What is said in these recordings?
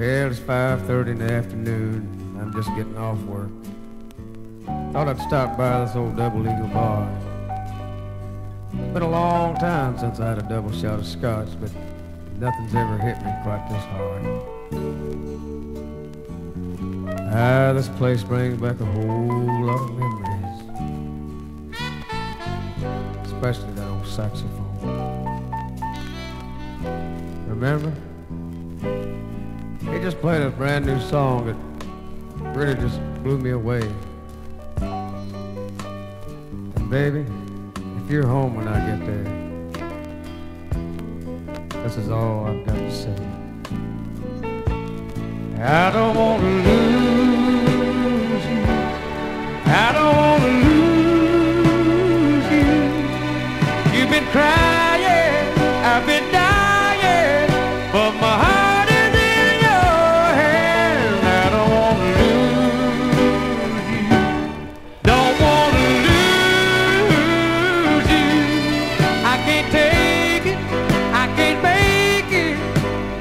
Well, it's 5:30 in the afternoon. I'm just getting off work. Thought I'd stop by this old Double Eagle bar. Been a long time since I had a double shot of scotch, but nothing's ever hit me quite this hard. Ah, this place brings back a whole lot of memories, especially that old saxophone. Remember? He just played a brand new song that really just blew me away. And baby, if you're home when I get there, this is all I've got to say. I don't want to lose you. I don't want to lose you. You've been crying, I've been dying, but my heart is in your hand. I don't want to lose you. Don't want to lose you. I can't take it. I can't make it.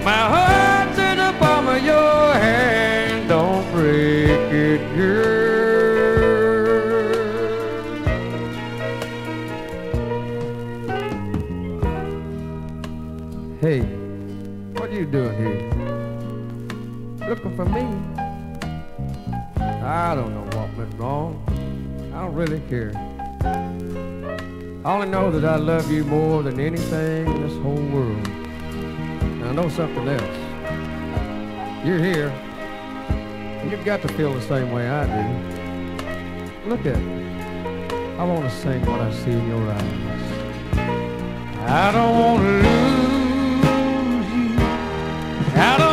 My heart's in the palm of your hand. Don't break it, girl. Hey, what are you doing here? Looking for me? I don't know what went wrong. I don't really care. I only know that I love you more than anything in this whole world. And I know something else. You're here, and you've got to feel the same way I do. Look at me. I want to sing what I see in your eyes. I don't want to lose you. I don't